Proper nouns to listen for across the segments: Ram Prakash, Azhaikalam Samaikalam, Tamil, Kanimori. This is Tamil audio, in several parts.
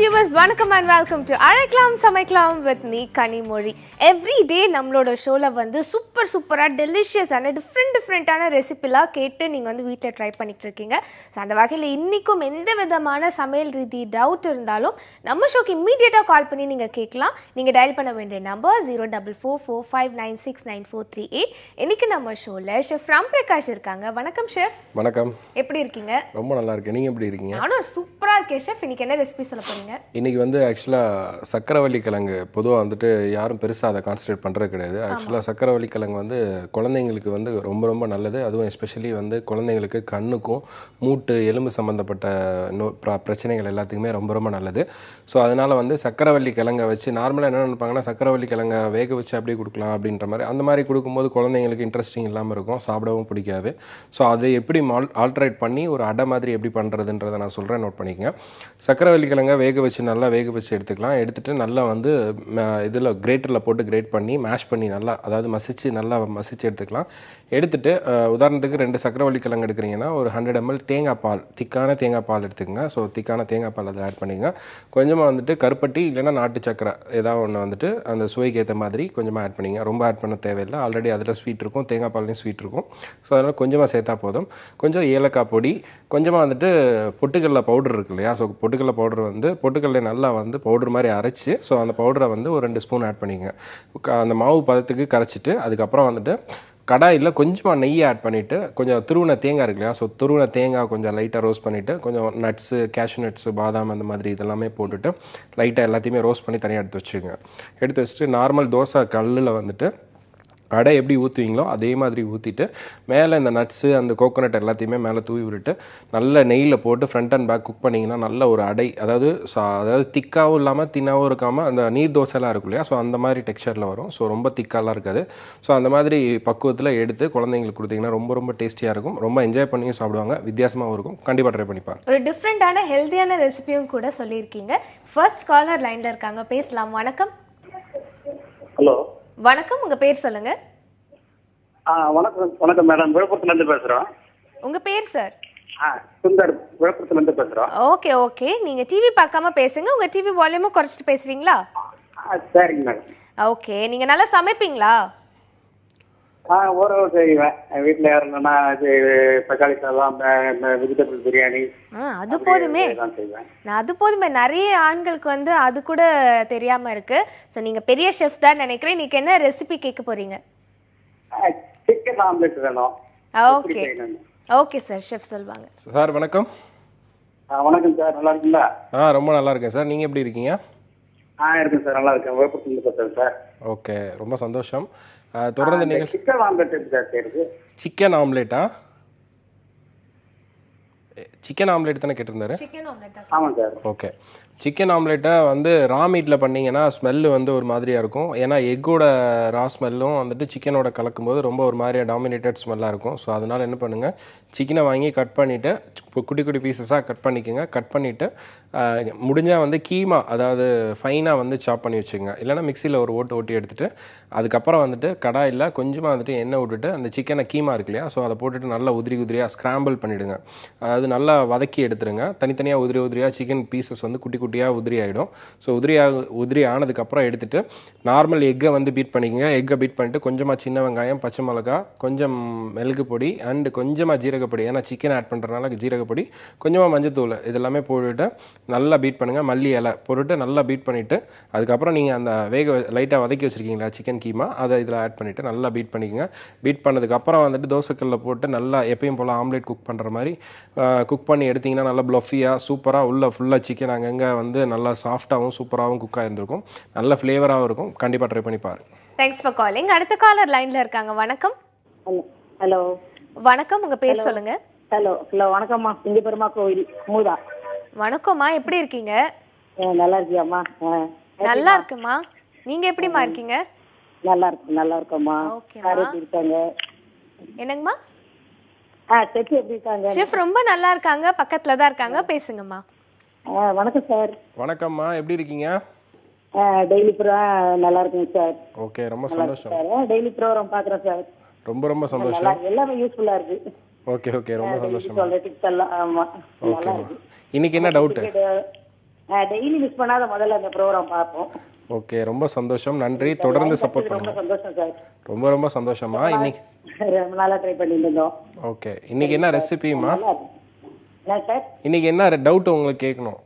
viewers, welcome and welcome to Azhaikalam Samaikalam with me, Kanimori. Every day, nammoda show la vandu super delicious and different recipe la kettu neenga vandu veetla try panitirukeenga. So andha vagayila innikum endha vidhamana samaiyal reethi doubt irundhalum namma show ku immediately call panni neenga kekalam. Neenga dial panna vendiya number 0444596943A. Innikku namma show la Chef Ram Prakash irukanga. Vanakkam chef. Vanakkam. Eppadi irukeenga? Romba nalla irukken. Neenga eppadi irukeenga? Nanu super ah irukken chef. Innikku enna recipe solla இன்னைக்கு வந்து एक्चुअली சக்கரவள்ளி கிழங்கு பொதுவா வந்துட்டு யாரும் பெருசா அத கான்சென்ட்ரேட் பண்றது கிடையாது. एक्चुअली சக்கரவள்ளி கிழங்கு வந்து குழந்தைகளுக்கு வந்து ரொம்ப நல்லது. அதுவும் எஸ்பெஷியலி வந்து குழந்தைகளுக்கு கண்ணுக்கும் மூட்டு எலும்பு சம்பந்தப்பட்ட பிரச்சனைகள் எல்லாத்துக்குமே ரொம்ப நல்லது. சோ அதனால வந்து சக்கரவள்ளி கிழங்க வச்சு நார்மலா என்ன நினைப்பாங்கன்னா சக்கரவள்ளி கிழங்க வேக வச்சு அப்படியே குடுக்கலாம் அப்படின்ற மாதிரி அந்த மாதிரி குடுக்கும்போது குழந்தைகளுக்கு இன்ட்ரஸ்டிங் இல்லாம இருக்கும். சாப்பிடவும் பிடிக்காது. சோ அதை எப்படி ஆல்டரேட் பண்ணி ஒரு அடை மாதிரி எப்படி பண்றதுன்றத நான் சொல்றேன் நோட் பண்ணிக்கங்க. சக்கரவள்ளி கிழங்க நல்லா வேக வச்சு எடுத்துட்டு நல்லா வந்து இதுல கிரேட்டர்ல போட்டு கிரேட் பண்ணி மேஷ் பண்ணி நல்லா மசிச்சு எடுத்துக்கலாம். எடுத்துட்டு உதாரணத்துக்கு 2 சக்கரவள்ளி கிழங்கு எடுக்கறீங்கன்னா ஒரு 100 ml தேங்காய் பால் திக்கான தேங்காய் பால் எடுத்துக்கங்க. சோ திக்கான தேங்காய் பால் அத ஆட் பண்ணிங்க. கொஞ்சமா வந்துட்டு கருப்பட்டி இல்லனா நாட்டு சக்கரை ஏதாவது ஒண்ணு வந்துட்டு அந்த சுவைக்கு ஏத்த மாதிரி கொஞ்சமா ஆட் பண்ணிங்க. ரொம்ப ஆட் பண்ண தேவையில்ல. ஆல்ரெடி அதுல ஸ்வீட் இருக்கும், தேங்காய் பால்லயும் ஸ்வீட் இருக்கும். சோ அதனால கொஞ்சமா சேர்த்தா போதும். கொஞ்சம் ஏலக்காய் பொடி, கொஞ்சமா வந்துட்டு பொட்டுக்கடலை பவுடர் இருக்கு இல்லையா? சோ பொட்டுக்கடலை பவுடர் வந்து பொட்டுக்கடலை நல்லா வந்து பவுடர் மாதிரி அரைச்சு சோ அந்த பவுடரை வந்து ஒரு 2 ஸ்பூன் ஆட் பண்ணிங்க. அந்த மாவு பதத்துக்கு கரைச்சிட்டு அதுக்கு அப்புறம் வந்துட்டு கடாயில கொஞ்சமா நெய் ஆட் பண்ணிட்டு கொஞ்சம் துருவன தேங்காய் இருக்குல சோ துருவன தேங்காய் கொஞ்சம் லைட்டா ரோஸ்ட் பண்ணிட்டு கொஞ்சம் நட்ஸ், கேஷ்யூ நட்ஸ், பாதாம் அந்த மாதிரி இதெல்லாம் போட்டுட்டு லைட்டா எல்லாத்தையுமே ரோஸ்ட் பண்ணி தனியா எடுத்து வச்சுங்க. எடுத்து வச்சிட்டு நார்மல் தோசை கல்லுல வந்துட்டு அடை எப்படி ஊத்துவீங்களோ அதே மாதிரி ஊத்திட்டு மேல இந்த நட்ஸ் அந்த கோகனட் எல்லாத்தையுமே மேல தூவி விட்டுட்டு நல்ல நெய்ல போட்டு ஃப்ரண்ட் அண்ட் பேக் குக் பண்ணீங்கன்னா நல்ல ஒரு அடை, அதாவது திக்காவும் இல்லாம தின்னாவும் இருக்காம அந்த நீர் தோசைலாம் இருக்குல்ல சோ அந்த மாதிரி டெக்ஸ்சர்ல வரும். சோ ரொம்ப திக்காலாம் இருக்காது. சோ அந்த மாதிரி பக்குவத்துல எடுத்து குழந்தைகளுக்கு கொடுத்தீங்கன்னா ரொம்ப டேஸ்டியா இருக்கும். ரொம்ப என்ஜாய் பண்ணி சாப்பிடுவாங்க. வித்தியாசமா இருக்கும். கண்டிப்பா ட்ரை பண்ணி பாருங்க. ஒரு டிஃபரண்டான ஹெல்தியான ரெசிபியும் கூட சொல்லிருக்கீங்க. ஃபர்ஸ்ட் காலர் லைன்ல இருக்காங்க, பேசலாம். வணக்கம். ஹலோ வணக்கம், உங்க பேர் சொல்லுங்க. வணக்கம் மேடம், விழுப்புரத்துல இருந்து பேசுறோம். உங்க பேர் சார்? சுந்தர், விழுப்புரத்துல இருந்து பேசுறோம். ஓகே ஓகே, நீங்க டிவி பார்க்காம பேசுங்க. உங்க டிவி வால்யூம் குறைச்சிட்டு பேசுறீங்களா? சரிங்க மேடம். ஓகே, நீங்க நல்லா சமைப்பீங்களா? ஓரளவு செய்வேன். வீட்டுல யாருன்னா தக்காளி சாதம், வெஜிடபிள் பிரியாணி, அது போதுமே. நிறைய ஆண்களுக்கு வந்து அது கூட தெரியாம இருக்கு. சோ நீங்க பெரிய ஷெஃப் தான் நினைக்கிறேன். இன்னைக்கு என்ன ரெசிபி கேட்க போறீங்க? சிக்கன் ஆம்லெட் வேணும். ஓகே ஓகே சார், ஷெஃப் சொல்வாங்க. சார் வணக்கம். வணக்கம் சார், நல்லா இருக்கீங்களா? ரொம்ப நல்லா இருக்கேன் சார். நீங்க எப்படி இருக்கீங்க? இருக்கேன் சார், நல்லா இருக்கேன். விழுப்புரத்துல சார். ஓகே, ரொம்ப சந்தோஷம். தொடர்ந்து நீங்க சிக்கன் ஆம்லெட் எடுத்துக்கிட்டீங்க. சிக்கன் ஆம்லெட்டா? சிக்கன் ஆம்லெட் தான கேட்டிருந்தாரு. சிக்கன் ஆம்லெட்டா? ஆமா சார். ஓகே, சிக்கன் ஆம்லெட்டை வந்து ரா மீட்ல பண்ணீங்கன்னா ஸ்மெல் வந்து ஒரு மாதிரியா இருக்கும். ஏன்னா எக்கோட ரா ஸ்மெல்லும் வந்துட்டு சிக்கனோட கலக்கும்போது ரொம்ப ஒரு மாதிரியா டாமினேட்டட் ஸ்மெல்லா இருக்கும். ஸோ அதனால என்ன பண்ணுங்க, சிக்கனை வாங்கி கட் பண்ணிட்டு குட்டி பீசஸாக கட் பண்ணிக்கோங்க. கட் பண்ணிட்டு முடிஞ்சா வந்து கீமா, அதாவது ஃபைனா வந்து சாப் பண்ணி வச்சுக்கோங்க. இல்லைன்னா மிக்சியில் ஒரு ஓட்டி எடுத்துட்டு அதுக்கப்புறம் வந்துட்டு கடாயில் கொஞ்சமாக வந்துட்டு எண்ணெய் விட்டுட்டு அந்த சிக்கனை கீமா இருக்கு இல்லையா ஸோ அதை போட்டுட்டு நல்லா உதிரியா ஸ்கிராம்பிள் பண்ணிடுங்க. அதாவது நல்லா வதக்கி எடுத்துருங்க. தனித்தனியாக உதிரியா சிக்கன் பீசஸ் வந்து குட்டியா உதிரி ஆயிடும். சோ உதிரி ஆனதுக்கு அப்புறம் எடுத்துட்டு நார்மல் எக்கை வந்து பீட் பண்ணிக்கங்க. எக்கை பீட் பண்ணிட்டு கொஞ்சமா சின்ன வெங்காயம், பச்சை மிளகாய், கொஞ்சம் மிளகு பொடி அண்ட் கொஞ்சமா ஜீரகப்பொடி, ஏன்னா சிக்கன் ஆட் பண்றதுனால ஜீரகப்பொடி, கொஞ்சமா மஞ்சத்தூள் இதெல்லாமே போட்டுட்டு நல்லா பீட் பண்ணுங்க. மல்லி இலை போட்டுட்டு நல்லா பீட் பண்ணிட்டு அதுக்கப்புறம் நீங்க அந்த லைட்டா வதக்கி வச்சிருக்கீங்களா சிக்கன் கீமா அதை இதுல ஆட் பண்ணிட்டு நல்லா பீட் பண்ணிக்கங்க. பீட் பண்ணதுக்கு அப்புறம் வந்துட்டு தோசைக்கல்ல போட்டு நல்லா எப்பயும் போல ஆம்லெட் குக் பண்ற மாதிரி குக் பண்ணி எடுத்தீங்கன்னா நல்லா ப்ளஃபியா சூப்பரா உள்ள ஃபுல்லா சிக்கன் அங்கங்க வந்து நல்லா சாஃப்டாவும் சூப்பராவும் குக் ஆயிருக்கும். நல்ல ஃப்ளேவராவும் இருக்கும். கண்டிப்பா ட்ரை பண்ணி பாருங்க. Thanks for calling. அடுத்த காலர் லைன்ல இருக்காங்க. வணக்கம். ஹலோ வணக்கம், உங்க பேர் சொல்லுங்க. ஹலோ வணக்கம்மா, சிங்க பெருமா கோயில் மூதா. வணக்கம்மா, எப்படி இருக்கீங்க? நல்லா இருக்கியாமா? நல்லா இருக்குமா. நீங்க எப்படிமா இருக்கீங்க? நல்லா இருக்கம்மா. ஓகே, எப்படி இருக்காங்க? என்னங்கம்மா? செஃப் எப்படி இருக்காங்க? செஃப் ரொம்ப நல்லா இருக்காங்க, பக்கத்துல தான் இருக்காங்க. பேசுங்கம்மா. வணக்கம் சார். வணக்கம்மா, எப்படி இருக்கீங்க? டெய்லி ப்ரோகிராம் நல்லா இருக்குங்க சார். ஓகே, ரொம்ப சந்தோஷம் சார். டெய்லி ப்ரோகிராம் பாக்குறேன் சார். ரொம்ப சந்தோஷம். எல்லாமே யூஸ்ஃபுல்லா இருக்கு. ஓகே ஓகே, ரொம்ப சந்தோஷம். இன்னைக்கு என்ன டவுட்? டெய்லி மிஸ் பண்ணாத முதல்ல அந்த ப்ரோகிராம் பார்ப்போம். ஓகே, ரொம்ப சந்தோஷம். நன்றி, தொடர்ந்து சப்போர்ட் பண்ணுங்க. ரொம்ப சந்தோஷம் சார். ரொம்ப ரொம்ப சந்தோஷமா. இன்னைக்கு ரொம்ப நாளா ட்ரை பண்ணிட்டு இருந்தோம். ஓகே, இன்னைக்கு என்ன ரெசிபிமா? நான் சார் இன்னைக்கு என்ன டவுட் உங்களுக்கு கேக்கணும்?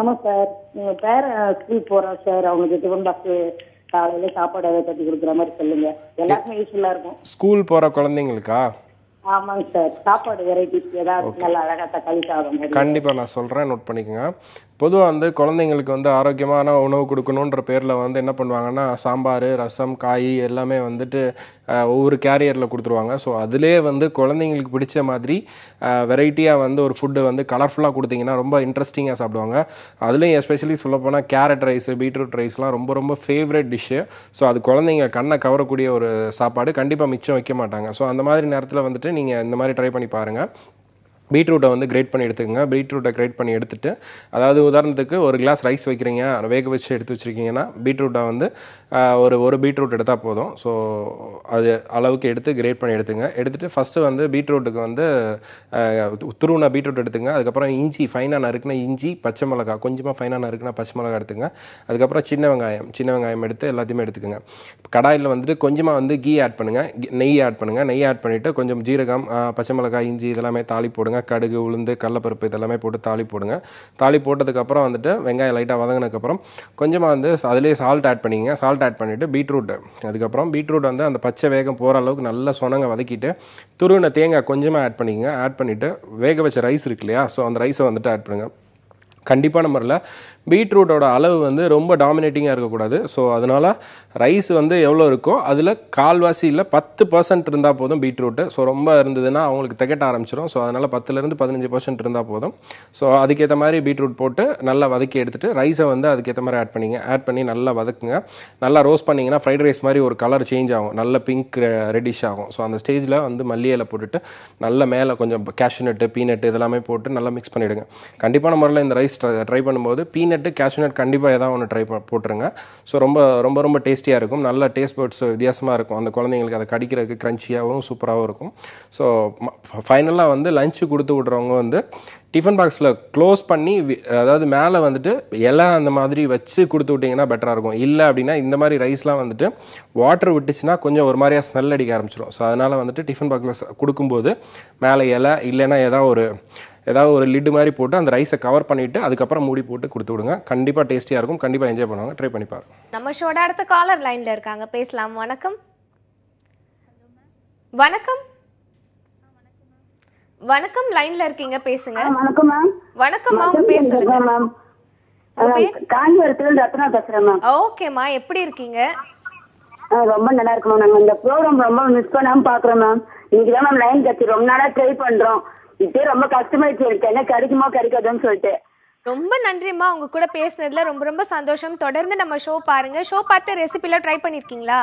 ஆமா சார், பேர ஸ்கூல் போறா சார், அவங்களுக்கு டிபன் பாக்ஸ் காலையில சாப்பாடு ஏதாவது கட்டி கொடுக்குற மாதிரி சொல்லுங்க. எல்லாருக்கும் யூஸ்ஃபுல்லா இருக்கும். ஸ்கூல் போற குழந்தைகளுக்கா? ஆமாங்க சார், சாப்பாடு வெரைட்டிஸ் ஏதாவது நல்லா அழகா தக்காளி சாதம் மாதிரி. கண்டிப்பா நான் சொல்றேன், நோட் பண்ணிக்கோங்க. பொதுவாக வந்து குழந்தைங்களுக்கு வந்து ஆரோக்கியமான உணவு கொடுக்கணுன்ற பேரில் வந்து என்ன பண்ணுவாங்கன்னா சாம்பார், ரசம், காய் எல்லாமே வந்துட்டு ஒவ்வொரு கேரியரில் கொடுத்துருவாங்க. ஸோ அதிலே வந்து குழந்தைங்களுக்கு பிடிச்ச மாதிரி வெரைட்டியாக வந்து ஒரு ஃபுட்டு வந்து கலர்ஃபுல்லாக கொடுத்தீங்கன்னா ரொம்ப இன்ட்ரெஸ்டிங்காக சாப்பிடுவாங்க. அதுலேயும் எஸ்பெஷலி சொல்லப்போனால் கேரட் ரைஸ், பீட்ரூட் ரைஸ்லாம் ரொம்ப ரொம்ப ஃபேவரட் டிஷ்ஷு. ஸோ அது குழந்தைங்க கண்ணை கவரக்கூடிய ஒரு சாப்பாடு, கண்டிப்பாக மிச்சம் வைக்க மாட்டாங்க. ஸோ அந்த மாதிரி நேரத்தில் வந்துட்டு நீங்கள் இந்த மாதிரி ட்ரை பண்ணி பாருங்கள். பீட்ரூட்டை வந்து கிரேட் பண்ணி எடுத்துக்கோங்க. பீட்ரூட்டை கிரேட் பண்ணி எடுத்துகிட்டு, அதாவது உதாரணத்துக்கு ஒரு கிளாஸ் ரைஸ் வைக்கிறீங்க, வேக வச்சு எடுத்து வச்சுருக்கீங்கன்னா பீட்ரூட்டை வந்து ஒரு பீட்ரூட் எடுத்தால் போதும். ஸோ அது அளவுக்கு எடுத்து கிரேட் பண்ணி எடுத்துங்க. எடுத்துகிட்டு ஃபஸ்ட்டு வந்து பீட்ரூட்டுக்கு வந்து துருவின பீட்ரூட் எடுத்துங்க. அதுக்கப்புறம் இஞ்சி ஃபைனாக நறுக்குனா இஞ்சி, பச்சை மிளகா கொஞ்சமாக ஃபைனாக நறுக்குனா பச்சை மிளகா எடுத்துங்க. அதுக்கப்புறம் சின்ன வெங்காயம் எடுத்து எல்லாத்தையுமே எடுத்துக்கோங்க. கடாயில் வந்துட்டு கொஞ்சமாக வந்து கீ ஆட் பண்ணுங்கள், நெய் ஆட் பண்ணுங்கள். நெய் ஆட் பண்ணிவிட்டு கொஞ்சம் ஜீரகம், பச்சை மிளகாய், இஞ்சி இதெல்லாமே தாளி போடுங்க. கடுகு, உளுந்து, கடலப்பருப்பு இதெல்லாமே போட்டு தாளி போடுங்க. தாளி போட்டதுக்கப்புறம் வந்துட்டு வெங்காயம் லைட்டாக வதங்கினதுக்கப்புறம் கொஞ்சமாக வந்து அதிலே சால்ட் ஆட் பண்ணிங்க. சால்ட் ஆட் பண்ணிவிட்டு பீட்ரூட்டு, அதுக்கப்புறம் பீட்ரூட் வந்து அந்த பச்சை வேகம் போகிற அளவுக்கு நல்லா சொனங்க வதக்கிட்டு துருவின தேங்காய் கொஞ்சமாக ஆட் பண்ணிங்க. ஆட் பண்ணிவிட்டு வேக வச்ச ரைஸ் இருக்கு இல்லையா, ஸோ அந்த ரைஸை வந்துட்டு ஆட் பண்ணுங்கள். கண்டிப்பான முறையில் பீட்ரூட்டோட அளவு வந்து ரொம்ப டாமினேட்டிங்காக இருக்கக்கூடாது. ஸோ அதனால் ரைஸ் வந்து எவ்வளோ இருக்கோ அதில் கால்வாசி இல்லை 10% இருந்தால் போதும் பீட்ரூட்டு. ஸோ ரொம்ப இருந்ததுன்னா அவங்களுக்கு திகட்ட ஆரம்பிச்சிடும். ஸோ அதனால் 10-15% இருந்தால் போதும். ஸோ அதுக்கேற்ற மாதிரி பீட்ரூட் போட்டு நல்லா வதக்கி எடுத்துகிட்டு ரைஸை வந்து அதுக்கேற்ற மாதிரி ஆட் பண்ணிங்க. ஆட் பண்ணி நல்லா வதக்குங்க. நல்லா ரோஸ்ட் பண்ணிங்கன்னா ஃப்ரைட் ரைஸ் மாதிரி ஒரு கலர் சேஞ்ச் ஆகும், நல்ல பிங்க் ரெடிஷ் ஆகும். ஸோ அந்த ஸ்டேஜில் வந்து மல்லியலை போட்டுட்டு நல்ல மேலே கொஞ்சம் கேஷ்யூநட்டு, பீனட்டு இதெல்லாமே போட்டு நல்லா மிக்ஸ் பண்ணிவிடுங்க. கண்டிப்பான முறையில் இந்த ரைஸ் ட்ரை பண்ணும்போது பீனட்டு, கேஷ்யூநட் கண்டிப்பாக ஏதாவது ஒன்று ட்ரை போட்டுருங்க. ஸோ ரொம்ப ரொம்ப ரொம்ப டேஸ்டியாக இருக்கும். நல்ல டேஸ்ட் பட்ஸ் வித்தியாசமாக இருக்கும். அந்த குழந்தைங்களுக்கு அதை கடிக்கிறதுக்கு க்ரன்ச்சியாகவும் சூப்பராகவும் இருக்கும். ஸோ ஃபைனலாக வந்து லஞ்சு கொடுத்து விட்றவங்க வந்து டிஃபன் பாக்ஸில் க்ளோஸ் பண்ணி, அதாவது மேலே வந்துட்டு இலை அந்த மாதிரி வச்சு கொடுத்து விட்டிங்கன்னா பெட்டராக இருக்கும். இல்லை அப்படின்னா இந்த மாதிரி ரைஸ்லாம் வந்துட்டு வாட்டர் விட்டுச்சுன்னா கொஞ்சம் ஒரு மாதிரியாக ஸ்மெல் அடிக்க ஆரம்பிச்சிடும். ஸோ அதனால் வந்துட்டு டிஃபன் பாக்ஸில் கொடுக்கும்போது மேலே இலை இல்லைன்னா ஏதாவது ஒரு லிட்டு மாதிரி போட்டு அந்த ரைஸை கவர் பண்ணிட்டு அதுக்கப்புறம் மூடி போட்டு கொடுத்து விடுங்க. கண்டிப்பாக டேஸ்டியாக இருக்கும். கண்டிப்பாக என்ஜாய் பண்ணுவாங்க. ட்ரை பண்ணி பாருங்க. நம்ம ஷோட அடுத்த காலர் லைனில் இருக்காங்க, பேசலாம். வணக்கம். வணக்கம். வணக்கம், லைன்ல இருக்கீங்க, பேசுங்க. வணக்கம் மேம். வணக்கம் மேம், பேசுங்க மேம். காஞ்சிபுரத்துல ரத்னா பேசுறேன் மேம். ஓகேமா, எப்படி இருக்கீங்க? ரொம்ப நல்லா இருக்கு மேம். நாங்க இந்த ப்ரோகிராம் ரொம்ப மிஸ் பண்ணாம பாக்குறோம் மேம். இன்னைக்கு தான் மேம் லைன் கட்டி ரொம்ப நாளா ட்ரை பண்றோம். இப்ப ரொம்ப கஷ்டமாயிடுச்சு, இருக்கு என்ன கிடைக்குமா கிடைக்காதுன்னு சொல்லிட்டு. ரொம்ப நன்றிமா, உங்க கூட பேசுனதுல ரொம்ப ரொம்ப சந்தோஷம். தொடர்ந்து நம்ம ஷோ பாருங்க. ஷோ பார்த்து ரெசிபி எல்லாம் ட்ரை பண்ணிருக்கீங்களா?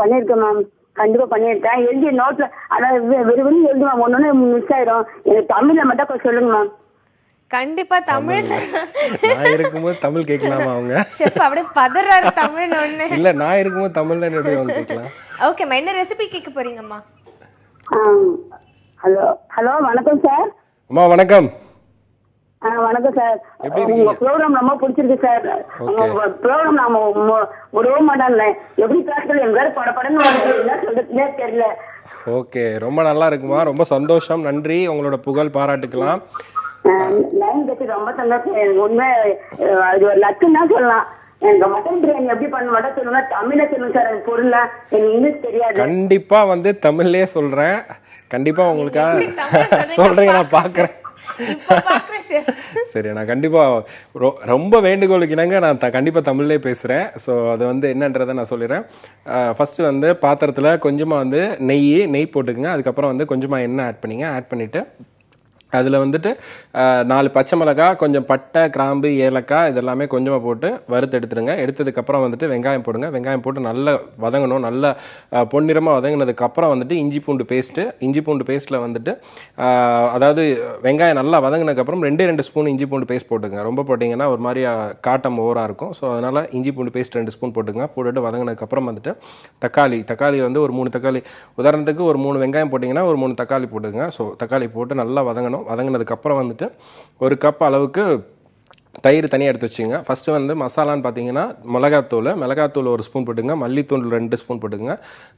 பண்ணிருக்கேன் மேம், கண்டிப்பா பண்ணிருக்கேன். எழுதி நோட்ல விரும்பி எழுதி மேம், ஒன்னொன்னு மிஸ் ஆயிடும். எனக்கு தமிழ்ல மட்டும் கொஞ்சம் சொல்லுங்க மேம். கண்டிப்பா தமிழ் இருக்கும்போது தமிழ் கேட்கலாமா? அவங்க செஃப் அப்படியே பதறாரு. தமிழ் ஒண்ணு இல்ல, நான் இருக்கும்போது தமிழ்ல என்ன கேட்கலாம்? ஓகே மா, என்ன ரெசிபி கேட்க போறீங்கம்மா? ஹலோ ஹலோ, வணக்கம் சார். அம்மா வணக்கம். வணக்கம் சார், உங்க ப்ரோக்ராம் ரொம்ப பிடிச்சிருக்கு சார். உங்க ப்ரோக்ராம் நாம விடவே மாட்டாங்க. எப்படி சார் எங்க படப்படன்னு தெரியல. ஓகே, ரொம்ப நல்லா இருக்குமா. ரொம்ப சந்தோஷம், நன்றி. உங்களோட புகழ் பாராட்டுக்கலாம். லைன் கட்டி ரொம்ப சந்தோஷம். உண்மை அது ஒரு லக்குன்னு தான் சொல்லலாம். கண்டிப்பா வந்து தமிழ்லயே சொல்றேன். கண்டிப்பா உங்களுக்காக சொல்றேன், நான் பாக்குறேன். சரி, நான் கண்டிப்பா ரொம்ப வேண்டுகோளுக்கு இணங்க நான் கண்டிப்பா தமிழ்லயே பேசுறேன். ஸோ அது வந்து என்னன்றதை நான் சொல்லிடுறேன். ஃபர்ஸ்ட் வந்து பாத்திரத்துல கொஞ்சமா வந்து நெய் போட்டுக்குங்க. அதுக்கப்புறம் வந்து கொஞ்சமா எண்ணெய் ஆட் பண்ணிங்க. ஆட் பண்ணிட்டு அதில் வந்துட்டு 4 பச்சை மிளகா, கொஞ்சம் பட்டை, கிராம்பு, ஏலக்காய் இதெல்லாமே கொஞ்சமாக போட்டு வறுத்து எடுத்துடுங்க. எடுத்ததுக்கப்புறம் வந்துட்டு வெங்காயம் போடுங்க. வெங்காயம் போட்டு நல்லா வதங்கணும். நல்லா பொன்னிறமாக வதங்கினதுக்கப்புறம் வந்துட்டு இஞ்சி பூண்டு பேஸ்ட்டில் வந்துட்டு, அதாவது வெங்காயம் நல்லா வதங்கினதுக்கப்புறம் 2 ஸ்பூன் இஞ்சி பூண்டு பேஸ்ட் போட்டுங்க. ரொம்ப போட்டிங்கன்னா ஒரு மாதிரி காட்டம் ஓவராக இருக்கும். ஸோ அதனால் இஞ்சி பூண்டு பேஸ்ட் 2 ஸ்பூன் போட்டுங்க. போட்டுட்டு வதங்கினதுக்கப்புறம் வந்துட்டு தக்காளி வந்து ஒரு 3 தக்காளி, உதாரணத்துக்கு ஒரு 3 வெங்காயம் போட்டிங்கன்னா ஒரு 3 தக்காளி போட்டுங்க. ஸோ தக்காளி போட்டு நல்லா வதங்கணும். வதங்கினதுக்கு அப்புறம் வந்துட்டு 1 கப் அளவுக்கு தயிர் தனியா எடுத்து வச்சிங்க ஃபர்ஸ்ட் வந்து மசாலான்னு பாத்தீங்கன்னா மிளகாத்தூள் ஒரு ஸ்பூன் போடுங்க மல்லித்தூள் 2 ஸ்பூன் போடுங்க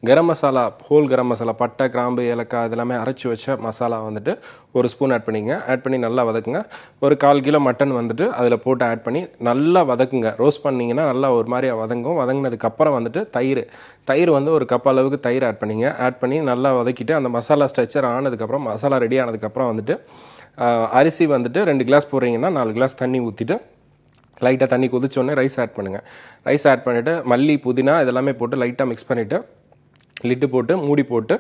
गरम மசாலா ஹோல் गरम மசாலா பட்டை கிராம்பு ஏலக்காய் இதெல்லாம் அரைச்சு வச்ச மசாலா வந்துட்டு ஒரு ஸ்பூன் ஆட் பண்ணீங்க ஆட் பண்ணி நல்லா வதக்குங்க ஒரு 1/4 கிலோ மட்டன் வந்துட்டு அதல போட்டு ஆட் பண்ணி நல்லா வதக்குங்க ரோஸ்ட் பண்ணீங்கனா நல்லா ஒரு மாதிரி வதங்கும் வதங்கினதுக்கு அப்புறம் வந்துட்டு தயிர் வந்து ஒரு கப் அளவுக்கு தயிர் ஆட் பண்ணீங்க ஆட் பண்ணி நல்லா வதக்கிட்டு அந்த மசாலா ஸ்ட்ரக்சர் ஆனதுக்கு அப்புறம் மசாலா ரெடி ஆனதுக்கு அப்புறம் வந்துட்டு அரிசி வந்துட்டு 2 கிளாஸ் போறீங்கன்னா 4 கிளாஸ் தண்ணி ஊத்திட்டு லைட்டா தண்ணி கொதிச்ச உடனே ரைஸ் ஆட் பண்ணுங்க ரைஸ் ஆட் பண்ணிட்டு மல்லி புதினா இதெல்லாம் போட்டு லைட்டா mix பண்ணிட்டு lid போட்டு மூடி போட்டு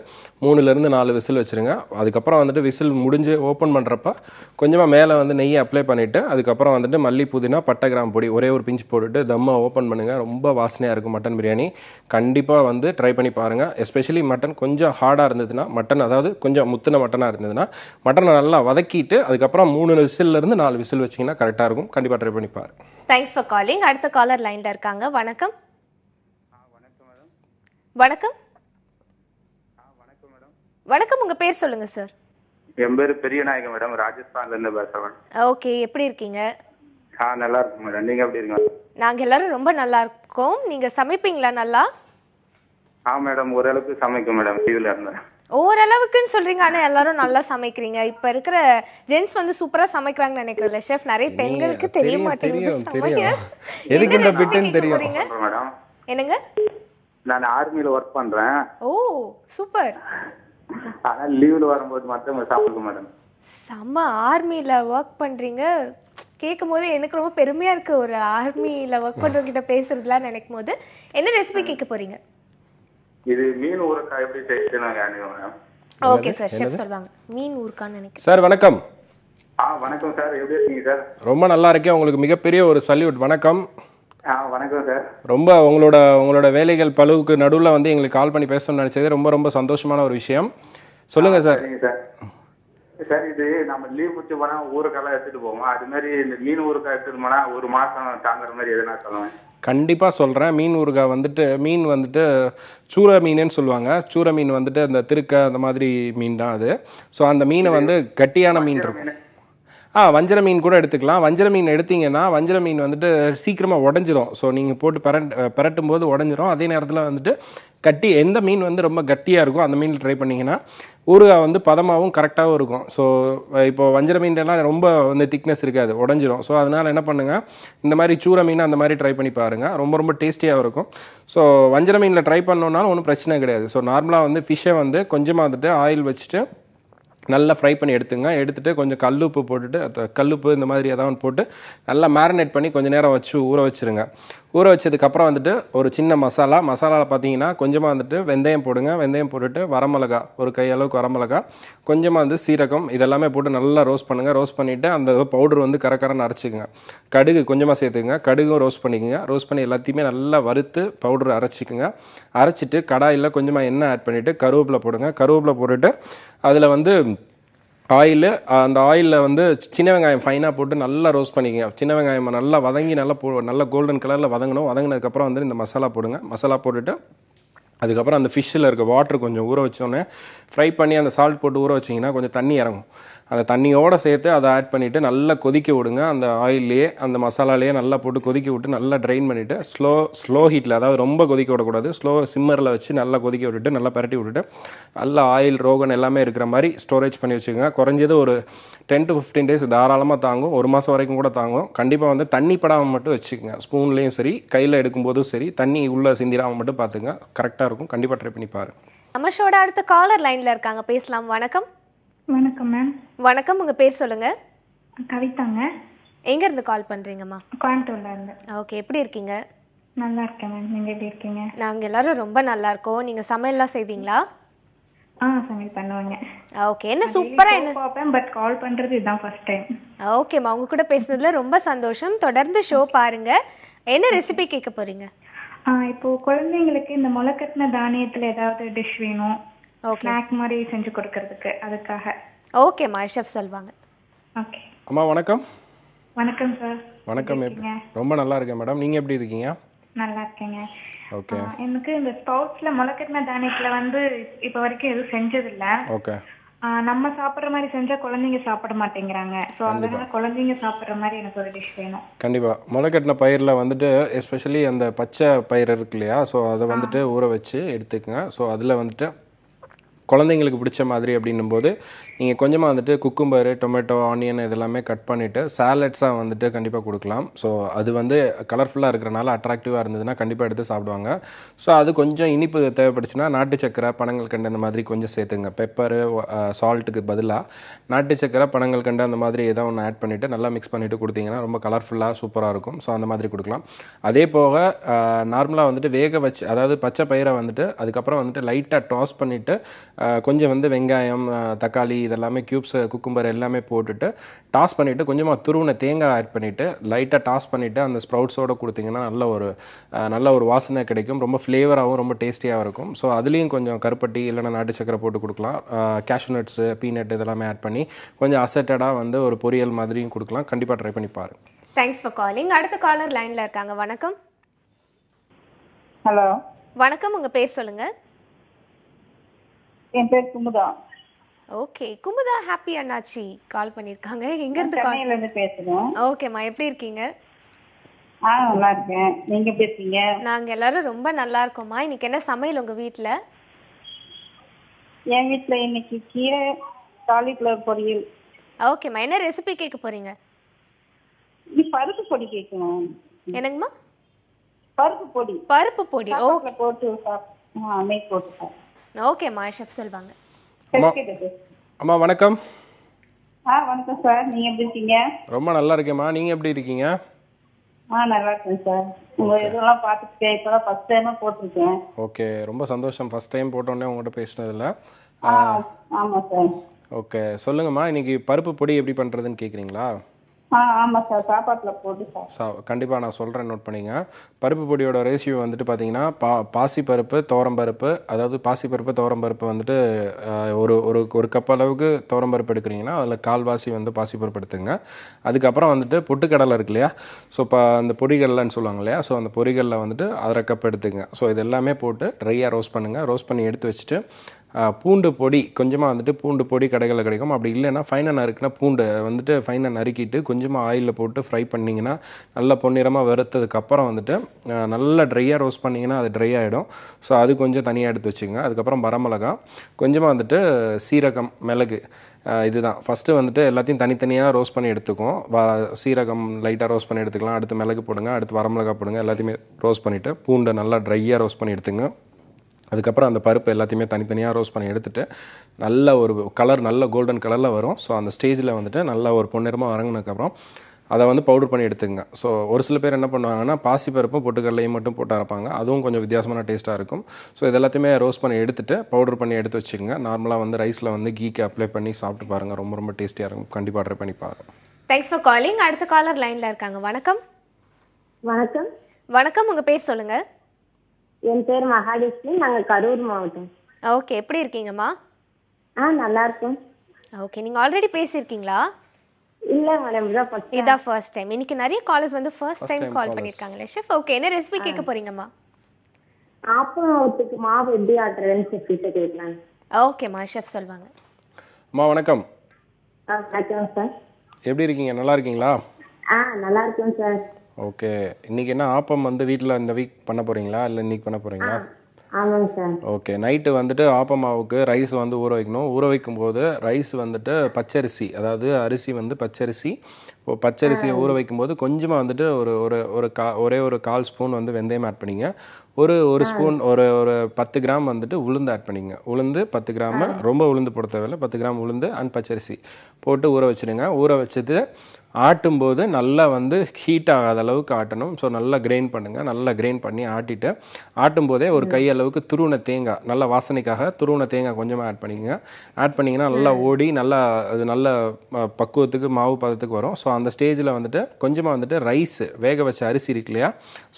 3 ல இருந்து 4 விசில் வச்சிருங்க அதுக்கு அப்புறம் வந்துட்டு விசில் முடிஞ்சு ஓபன் பண்றப்ப கொஞ்சமா மேலே வந்து நெய் அப்ளை பண்ணிட்டு அதுக்கு அப்புறம் வந்துட்டு மல்லி புதினா பட்டை கிராம்பு பொடி ஒரே ஒரு பிஞ்ச் போட்டுட்டு தம்மா ஓபன் பண்ணுங்க ரொம்ப வாசனையா இருக்கும் மட்டன் பிரியாணி கண்டிப்பா வந்து ட்ரை பண்ணி பாருங்க எஸ்பெஷியலி மட்டன் கொஞ்சம் ஹார்டா இருந்ததுனா மட்டன் அதாவது கொஞ்சம் முத்துன மட்டனா இருந்ததுனா மட்டனை நல்லா வதக்கிட்டு அதுக்கு அப்புறம் 3 விசில்ல இருந்து 4 விசில் வச்சீங்கன்னா கரெக்ட்டா இருக்கும் கண்டிப்பா ட்ரை பண்ணி பாருங்க Thanks for calling அடுத்த காலர் லைன்ல இருக்காங்க வணக்கம் வணக்கம் மேடம் வணக்கம் வணக்கம் உங்க பேர் சொல்லுங்க சார் என் பேர் பெரியநாயகம் மேடம் ராஜஸ்தான்ல இருந்து பேசுறேன் ஓகே எப்படி இருக்கீங்க நல்லா இருக்கோம் மேடம் நீங்க எப்படி இருக்கீங்க நாங்க எல்லாரும் ரொம்ப நல்லா இருக்கோம் நீங்க சமைப்பீங்களா நல்லா ஆ மேடம் ஓரளவுக்கு சமைக்கும் மேடம் டிவில இருந்தேன் ஓரளவுக்குன்னு சொல்றீங்க ஆனா எல்லாரும் நல்லா சமைக்கிறீங்க இப்ப இருக்கிற ஜென்ஸ் வந்து சூப்பரா சமைக்கறாங்க நினைக்கிறல ஷெஃப் நிறைய பெண்களுக்கு தெரிய மாட்டேங்குது எதுக்கு இந்த பிட்னு தெரியும் மேடம் என்னங்க நான் ஆர்மில வர்க் பண்றேன் ஓ சூப்பர் ஆனா லீவுல வரும்போது மட்டும் சாப்பிடுங்க மேடம் சம ஆர்மில வர்க் பண்றீங்க கேக்கும்போது எனக்கு ரொம்ப பெருமையா இருக்கு ஒரு ஆர்மில வர்க் பண்றவங்கிட்ட பேசுறதுல நினைக்கும்போது என்ன ரெசிபி கேக்க போறீங்க இது மீன் ஊறுகாய் எப்படி செய்யணும் மேடம் ஓகே சார் ஷெஃப் சொல்வாங்க மீன் ஊறுகாய் நினைக்கிறேன் சார் வணக்கம் ஆ வணக்கம் சார் எப்படி இருக்கீங்க சார் ரொம்ப நல்லா இருக்கேன் உங்களுக்கு மிகப்பெரிய ஒரு சல்யூட் வணக்கம் ஆ வணக்கம் சார் ரொம்ப உங்களோட வேலைகள் பழுவுக்கு நடுவுல வந்து உங்களுக்கு கால் பண்ணி பேசணும்னு நினைச்சது ரொம்ப ரொம்ப சந்தோஷமான ஒரு விஷயம் சொல்லுங்க சார் சார் இது நம்ம லீவ் முடிச்சு போனா ஊறுகாய் எடுத்துட்டு போவோம் அது மாதிரி இந்த மீன் ஊறுகாய் எடுத்துட்டு போனா ஒரு மாசம் தாங்குற மாதிரி எதனா சொல்லுவேன் கண்டிப்பா சொல்றேன் மீன் ஊறுகாய் வந்துட்டு மீன் வந்துட்டு சூற மீனுன்னு சொல்லுவாங்க சூற மீன் வந்துட்டு அந்த திருக்க அந்த மாதிரி மீன் தான் அது சோ அந்த மீனை வந்து கட்டியான மீன் இருக்கும் ஆ வஞ்சர மீன் கூட எடுத்துக்கலாம் வஞ்சர மீன் எடுத்தீங்கன்னா வஞ்சர மீன் வந்துட்டு சீக்கிரமா உடைஞ்சிரும் சோ நீங்க போட்டு பரட்டும்போது உடைஞ்சிரும் அதே நேரத்துல வந்துட்டு கட்டி எந்த மீன் வந்து ரொம்ப கட்டியா இருக்கும் அந்த மீன் ட்ரை பண்ணீங்கன்னா ஊறுகாய் வந்து பதமாவும் கரெக்ட்டாவும் இருக்கும் சோ இப்போ வஞ்சர மீன் எல்லாம் ரொம்ப வந்து திக்னஸ் இருக்காது உடைஞ்சிரும் சோ அதனால என்ன பண்ணுங்க இந்த மாதிரி சூற மீன் அந்த மாதிரி ட்ரை பண்ணி பாருங்க ரொம்ப ரொம்ப டேஸ்டியா இருக்கும் சோ வஞ்சர மீன்ல ட்ரை பண்ணனும்னால ஒண்ணும் பிரச்சனை கிடையாது சோ நார்மலா வந்து ஃபிஷ் வந்து கொஞ்சமா வந்துட்டு ஆயில் வச்சிட்டு நல்லா ஃப்ரை பண்ணி எடுத்துங்க எடுத்துட்டு கொஞ்சம் கல்லுப்பு போட்டுட்டு கல்லுப்பு இந்த மாதிரி ஏதாவது போட்டு நல்லா மாரினேட் பண்ணி கொஞ்ச நேரம் வச்சு ஊற வச்சிருங்க ஊற வச்சதுக்கு அப்புறம் வந்துட்டு ஒரு சின்ன மசாலால பாத்தீங்கன்னா கொஞ்சமா வந்துட்டு வெந்தயம் போடுங்க வெந்தயம் போட்டுட்டு வரமிளகா ஒரு கை அளவுக்கு வரமிளகா கொஞ்சமா வந்து சீரகம் இதெல்லாம் போட்டு நல்லா ரோஸ்ட் பண்ணுங்க ரோஸ்ட் பண்ணிட்டு அந்த பவுடர் வந்து கரகரன்னு அரைச்சுக்குங்க கடுகு கொஞ்சமா சேர்த்துங்க கடுகும் ரோஸ்ட் பண்ணிக்கங்க ரோஸ்ட் பண்ணி எல்லாத்தையுமே நல்லா வறுத்து பவுடர் அரைச்சுக்குங்க அரைச்சிட்டு கடாயில கொஞ்சமா எண்ணெய் ஆட் பண்ணிட்டு கருவேப்பிலை போடுங்க கருவேப்பிலை போட்டுட்டு அதுல வந்து ஆயில் அந்த ஆயில்ல வந்து சின்ன வெங்காயம் ஃபைனா போட்டு நல்லா ரோஸ்ட் பண்ணிக்கங்க சின்ன வெங்காயம் நல்லா வதங்கி நல்லா கோல்டன் கலர்ல வதங்கணும் வதங்கினதுக்கு அப்புறம் வந்து இந்த மசாலா போடுங்க மசாலா போட்டுட்டு அதுக்கு அப்புறம் அந்த ஃபிஷ்ல இருக்க வாட்டர் கொஞ்சம் ஊற வச்சோனே ஃப்ரை பண்ணி அந்த சால்ட் போட்டு ஊற வச்சீங்கன்னா கொஞ்சம் தண்ணி இறங்கும் அந்த தண்ணியோட சேர்த்து அதை ஆட் பண்ணிட்டு நல்லா கொதிக்க விடுங்க அந்த ஆயில்லையே அந்த மசாலாலேயே நல்லா போட்டு கொதிக்க விட்டு நல்லா ட்ரைன் பண்ணிட்டு ஸ்லோ ஹீட்ல அதாவது ரொம்ப கொதிக்க விடக்கூடாது ஸ்லோ சிம்மர்ல வச்சு நல்லா கொதிக்க விட்டுட்டு நல்லா பரட்டி விட்டுட்டு நல்லா ஆயில் ரோகன் எல்லாமே இருக்கிற மாதிரி ஸ்டோரேஜ் பண்ணி வச்சுக்கோங்க குறைஞ்சது ஒரு 10 to 15 டேஸ் தாராளமாக தாங்கும் ஒரு மாசம் வரைக்கும் கூட தாங்கும் கண்டிப்பாக வந்து தண்ணி படாமல் மட்டும் வச்சுக்கோங்க ஸ்பூன்லேயும் சரி கையில் எடுக்கும்போதும் சரி தண்ணி உள்ள சிந்திராமல் மட்டும் பார்த்துங்க கரெக்டாக இருக்கும் கண்டிப்பாக ட்ரை பண்ணி பாருங்க அமஷோட அடுத்த காலர் லைன்ல இருக்காங்க பேசலாம் வணக்கம் வணக்கம் மேம் வணக்கம் உங்க பேர் சொல்லுங்க கவிதாங்க எங்க இருந்து கால் பண்றீங்கம்மா கோயம்புத்தூர்ல இருந்து ஓகே எப்படி இருக்கீங்க நல்லா இருக்கேன் மேம் நீங்க எப்படி இருக்கீங்க நாங்க எல்லாரும் ரொம்ப நல்லா இருக்கோம் நீங்க சமையல்லாம் செய்வீங்களா ஆ சமையல் பண்ணுவாங்க ஓகே என்ன சூப்பரா என்ன பாப்பேன் பட் கால் பண்றது இதான் ஃபர்ஸ்ட் டைம் ஓகே மா உங்க கூட பேசினதுல ரொம்ப சந்தோஷம் தொடர்ந்து ஷோ பாருங்க என்ன ரெசிபி கேட்க போறீங்க இப்போ குழந்தைங்களுக்கு இந்த முளைக்கட்டின தானியத்துல ஏதாவது டிஷ் வேணும் ஓகே ஸ்நாக் மாதிரி செஞ்சு கொடுக்கிறதுக்கு அதுக்காக ஓகே மா ஷெஃப் சொல்வாங்க ஓகே அம்மா வணக்கம் வணக்கம் சார் வணக்கம் ரொம்ப நல்லா இருக்கேன் மேடம் நீங்க எப்படி இருக்கீங்க நல்லா இருக்கேங்க ஓகே எனக்கு இந்த ஸ்ப்ரவுட்ஸ்ல முளைக்கட்டின தானியத்துல வந்து இப்ப வரைக்கும் எதுவும் செஞ்சது இல்ல ஓகே நம்ம சாப்பிடுற மாதிரி செஞ்சா குழந்தைங்க சாப்பிட மாட்டேங்கறாங்க. சோ அதனால குழந்தைங்க சாப்பிடுற மாதிரி எனக்கு ஒரு டிஷ் வேணும். கண்டிப்பா முளைக்கட்டின பயிர்ல வந்துட்டு எஸ்பெஷியலி அந்த பச்சை பயிர் இருக்குலையா, சோ அத வந்துட்டு ஊற வச்சு எடுத்துக்கங்க. சோ அதுல வந்துட்டு குழந்தைங்களுக்கு பிடிச்ச மாதிரி அப்படினும்போது நீங்க கொஞ்சமா வந்துட்டு குக்கும்பர், டொமேட்டோ, ஆனியன் இதெல்லாம் கட் பண்ணிட்டு சாலட்ஸா வந்துட்டு கண்டிப்பா கொடுக்கலாம். சோ அது வந்து கலர்ஃபுல்லா இருக்கறனால அட்ராக்டிவா இருந்ததுனா கண்டிப்பா எடுத்து சாப்பிடுவாங்க. சோ அது கொஞ்சம் இனிப்பு தேவைப்படுச்சுனா நாட்டு சக்கரை, பனங்கள் கண்டு அந்த மாதிரி கொஞ்சம் சேர்த்துங்க. பெப்பர், சால்ட்டுக்கு பதிலா நாட்டு சக்கரை, பனங்கள் கண்டு அந்த மாதிரி ஏதாவது ஒன்னு ஆட் பண்ணிட்டு நல்லா மிக்ஸ் பண்ணிட்டு கொடுத்தீங்கன்னா ரொம்ப கலர்ஃபுல்லா சூப்பரா இருக்கும். சோ அந்த மாதிரி கொடுக்கலாம். அதே போக நார்மலா வந்துட்டு வேக வச்சு, அதாவது பச்சை பயிரை வந்துட்டு அதுக்கு அப்புறம் வந்துட்டு லைட்டா டாஸ் பண்ணிட்டு கொஞ்சம் வந்து வெங்காயம், தக்காளி இதெல்லாமே கியூப்ஸ், குக்கும்பர் எல்லாமே போட்டுட்டு டாஸ் பண்ணிவிட்டு கொஞ்சமாக துருவின தேங்காய் ஆட் பண்ணிவிட்டு லைட்டாக டாஸ் பண்ணிவிட்டு அந்த ஸ்ப்ரவுட்ஸோடு கொடுத்தீங்கன்னா நல்ல ஒரு வாசனை கிடைக்கும். ரொம்ப ஃப்ளேவராகவும் ரொம்ப டேஸ்டியாக இருக்கும். ஸோ அதுலேயும் கொஞ்சம் கருப்பட்டி இல்லைன்னா நாட்டு சக்கரை போட்டு கொடுக்கலாம். கேஷ்யூ நட்ஸு, பீனட் இதெல்லாமே ஆட் பண்ணி கொஞ்சம் அசட்டடாக வந்து ஒரு பொரியல் மாதிரியும் கொடுக்கலாம். கண்டிப்பாக ட்ரை பண்ணி பாருங்கள். Thanks for calling. அடுத்த காலர் லைனில் இருக்காங்க. வணக்கம். ஹலோ வணக்கம், உங்கள் பேர் சொல்லுங்கள். என் பேர் குமுதா. ஓகே குமுதா, ஹாப்பி அண்ணாச்சி கால் பண்ணிருக்காங்க. எங்க இருந்து கால்? சென்னையில இருந்து பேசுறோம். ஓகேமா, எப்படி இருக்கீங்க? நல்லா இருக்கேன். நீங்க எப்படி இருக்கீங்க? நாங்க எல்லாரும் ரொம்ப நல்லா இருக்கோம்மா. இன்னைக்கு என்ன சமையல் உங்க வீட்ல? என் வீட்ல இன்னைக்கு கீரை காலிஃப்ளவர் பொரியல். ஓகேமா, என்ன ரெசிபி கேட்க போறீங்க? நீ பருப்பு பொடி கேட்கணும். என்னங்கம்மா? பருப்பு பொடி. பருப்பு பொடி ஓகே, போட்டு மேக் போட்டு. ஓகே மா, ஷெஃப் சொல்வாங்க. அம்மா வணக்கம். வணக்கம் சார், நீங்க எப்படி இருக்கீங்க? ரொம்ப நல்லா இருக்கேம்மா, நீங்க எப்படி இருக்கீங்க? நல்லா இருக்கேன் சார். உங்க இதெல்லாம் பார்த்துட்டே இப்போதான் ஃபர்ஸ்ட் டைமா போட்டுருக்கேன். ஓகே, ரொம்ப சந்தோஷம். ஃபர்ஸ்ட் டைம் போட்டோனே உங்ககிட்ட பேசினதுல. ஆமா சார். ஓகே சொல்லுங்கம்மா, இன்னைக்கு பருப்பு பொடி எப்படி பண்றதுன்னு கேக்குறீங்களா? ஆமா சார், சாப்பாட்டுல போட்டு சார். கண்டிப்பா நான் சொல்றேன், நோட் பண்ணிங்க. பருப்பு பொடியோட ரேஷியோ வந்துட்டு பாத்தீங்கன்னா பாசிப்பருப்பு, தோரம்பருப்பு, அதாவது பாசிப்பருப்பு தோரம்பருப்பு வந்துட்டு ஒரு கப் அளவுக்கு தோரம்பருப்பு எடுக்கிறீங்கன்னா அதில் கால்வாசி வந்து பாசிப்பருப்பு எடுத்துங்க. அதுக்கப்புறம் வந்துட்டு பொட்டுக்கடலை இருக்கு இல்லையா, ஸோ இப்போ அந்த பொடிகடலைன்னு சொல்லுவாங்க இல்லையா, ஸோ அந்த பொடிகடலை வந்துட்டு அரை கப் எடுத்துங்க. ஸோ இது எல்லாமே போட்டு ட்ரையாக ரோஸ்ட் பண்ணுங்க. ரோஸ்ட் பண்ணி எடுத்து வச்சுட்டு பூண்டு பொடி கொஞ்சமாக வந்துட்டு, பூண்டு பொடி கடைகளில் கிடைக்கும், அப்படி இல்லைன்னா ஃபைனாக நறுக்குனா பூண்டு வந்துட்டு ஃபைனாக நறுக்கிட்டு கொஞ்சமாக ஆயிலில் போட்டு ஃப்ரை பண்ணிங்கன்னா நல்லா பொன்னிறமாக வறுத்ததுக்கப்புறம் வந்துட்டு நல்லா ட்ரையாக ரோஸ்ட் பண்ணிங்கன்னா அது ட்ரை ஆகிடும். ஸோ அது கொஞ்சம் தனியாக எடுத்து வச்சுங்க. அதுக்கப்புறம் வரமிளகா, கொஞ்சமாக வந்துட்டு சீரகம், மிளகு, இதுதான் ஃபஸ்ட்டு வந்துட்டு எல்லாத்தையும் தனித்தனியாக ரோஸ்ட் பண்ணி எடுத்துக்கும். சீரகம் லைட்டாக ரோஸ்ட் பண்ணி எடுத்துக்கலாம், அடுத்து மிளகு போடுங்க, அடுத்து வரமிளகா போடுங்க, எல்லாத்தையுமே ரோஸ்ட் பண்ணிவிட்டு பூண்டை நல்லா ட்ரையாக ரோஸ்ட் பண்ணி எடுத்துங்க. அதுக்கப்புறம் அந்த பருப்பு எல்லாத்தையுமே தனித்தனியாக ரோஸ்ட் பண்ணி எடுத்துகிட்டு நல்ல ஒரு கலர், நல்ல கோல்டன் கலரில் வரும். ஸோ அந்த ஸ்டேஜில் வந்துட்டு நல்ல ஒரு பொன்னிறமாக வரங்கினதுக்கப்புறம் அதை வந்து பவுடர் பண்ணி எடுத்துங்க. ஸோ ஒரு சில பேர் என்ன பண்ணுவாங்கன்னா பாசிப்பருப்பும் பொட்டுக்கடலையும் மட்டும் போட்டு அரைப்பாங்க, அதுவும் கொஞ்சம் வித்தியாசமான டேஸ்ட்டாக இருக்கும். ஸோ இது எல்லாத்தையுமே ரோஸ்ட் பண்ணி எடுத்துகிட்டு பவுடர் பண்ணி எடுத்து வச்சுக்கோங்க. நார்மலாக வந்து ரைஸில் வந்து கீக்கு அப்ளை பண்ணி சாப்பிட்டு பாருங்கள், ரொம்ப ரொம்ப டேஸ்டியாக இருக்கும். கண்டிப்பாக ட்ரை பண்ணி பாருங்கள். Thanks for calling. அடுத்த காலர் லைனில் இருக்காங்க. வணக்கம். வணக்கம். வணக்கம், உங்கள் பேர் சொல்லுங்கள். என் பேர் மகாலட்சுமி, நாங்க கரூர் மாவட்டம். ஓகே, எப்படி இருக்கீங்கம்மா? நல்லா இருக்கேன். ஓகே, நீங்க ஆல்ரெடி பேசிருக்கீங்களா? இல்ல மேடம், இதான் ஃபர்ஸ்ட் டைம். இன்னைக்கு நிறைய கால்ஸ் வந்து ஃபர்ஸ்ட் டைம் கால் பண்ணிருக்காங்களே ஷெஃப். ஓகே, என்ன ரெசிபி கேட்க போறீங்கம்மா? ஆப்பத்துக்கு மாவு எப்படி ஆட்றேன்னு செப்பிட்டு கேட்கலாம். ஓகேம்மா, ஷெஃப் சொல்வாங்க. அம்மா வணக்கம். வணக்கம் சார், எப்படி இருக்கீங்க? நல்லா இருக்கீங்களா? நல்லா இருக்கேன் சார். ஓகே, இன்னைக்கு என்ன ஆப்பம் வந்து வீட்டில் இந்த வீக் பண்ண போறீங்களா இல்லை இன்னைக்கு பண்ண போறீங்களா? ஆமாங்க சார். ஓகே, நைட்டு வந்துட்டு ஆப்ப மாவுக்கு ரைஸ் வந்து ஊற வைக்கணும். ஊற வைக்கும் போது ரைஸ் வந்துட்டு பச்சரிசி, அதாவது அரிசி வந்து பச்சரிசி, பச்சரிசியை ஊற வைக்கும் போது கொஞ்சமாக வந்துட்டு ஒரே ஒரு கால் ஸ்பூன் வந்து வெந்தயம் ஆட் பண்ணிங்க. ஒரு ஸ்பூன் ஒரு 10 கிராம் வந்துட்டு உளுந்து ஆட் பண்ணிங்க. உளுந்து 10 கிராம், ரொம்ப உளுந்து போட தேவையில்லை, 10 கிராம் உளுந்து அண்ட் பச்சரிசி போட்டு ஊற வச்சுடுங்க. ஊற வச்சது ஆட்டும் போது நல்லா வந்து ஹீட் ஆகாத அளவுக்கு ஆட்டணும். ஸோ நல்லா கிரைண்ட் பண்ணுங்கள். நல்லா கிரைண்ட் பண்ணி ஆட்டிட்டு ஆட்டும் போதே ஒரு கை அளவுக்கு துருவின தேங்காய், நல்லா வாசனைக்காக துருவின தேங்காய் கொஞ்சமாக ஆட் பண்ணிங்கன்னா நல்லா ஓடி நல்லா அது நல்ல பக்குவத்துக்கு மாவு பதத்துக்கு வரும். ஸோ அந்த ஸ்டேஜ்ல வந்துட்டு கொஞ்சமா வந்துட்டு ரைஸ் வேக வச்ச அரிசி இருக்குலையா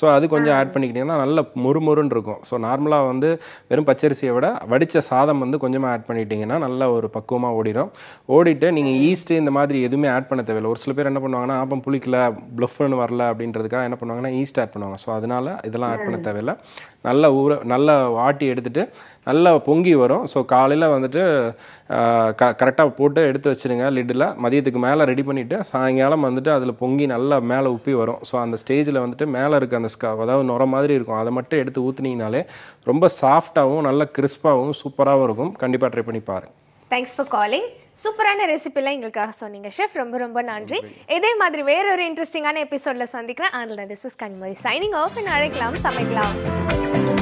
சோ அது கொஞ்சம் ஆட் பண்ணிக்கிட்டீங்கன்னா நல்ல மொறுமொறுன்னு இருக்கும் சோ நார்மலா வந்து வெறும் பச்சரிசியை விட வடிச்ச சாதம் வந்து கொஞ்சமா ஆட் பண்ணிட்டீங்கன்னா நல்ல ஒரு பக்குவமா ஓடிரும் ஓடிட்டு நீங்க ஈஸ்ட் இந்த மாதிரி எதுமே ஆட் பண்ண தேவையில்லை ஒரு சில பேர் என்ன பண்ணுவாங்கன்னா ஆப்பம் புளிக்கல ப்ளஃப்னு வரல அப்படின்றதுக்காக என்ன பண்ணுவாங்கன்னா ஈஸ்ட் ஆட் பண்ணுவாங்க சோ அதனால இதெல்லாம் ஆட் பண்ண தேவையில்லை நல்ல ஊற நல்ல வாட்டி எடுத்துட்டு நல்ல பொங்கி வரும் சோ காலையில வந்துட்டு கரெக்ட்டா போட்டு எடுத்து வச்சிருங்க லிட்ல மதியத்துக்கு மேல ரெடி பண்ணிட்டு சாயங்காலம் வந்துட்டு அதுல பொங்கி நல்ல மேல உப்பி வரும் சோ அந்த ஸ்டேஜ்ல வந்துட்டு மேல இருக்க அந்த அதாவது நுர மாதிரி இருக்கும் அத மட்டும் எடுத்து ஊத்துனீங்கனாலே ரொம்ப சாஃப்ட்டாவும் நல்ல கிறிஸ்பாவும் சூப்பராவும் இருக்கும் கண்டிப்பா ட்ரை பண்ணி பாருங்க Thanks for calling சூப்பரான ரெசிபிலாம் எங்களுக்காக சொன்னீங்க chef ரொம்ப ரொம்ப நன்றி இதே மாதிரி வேற ஒரு இன்ட்ரஸ்டிங்கான எபிசோட்ல சந்திக்கிறேன் This is Kanimori signing off and Azhaikalam Samaikalam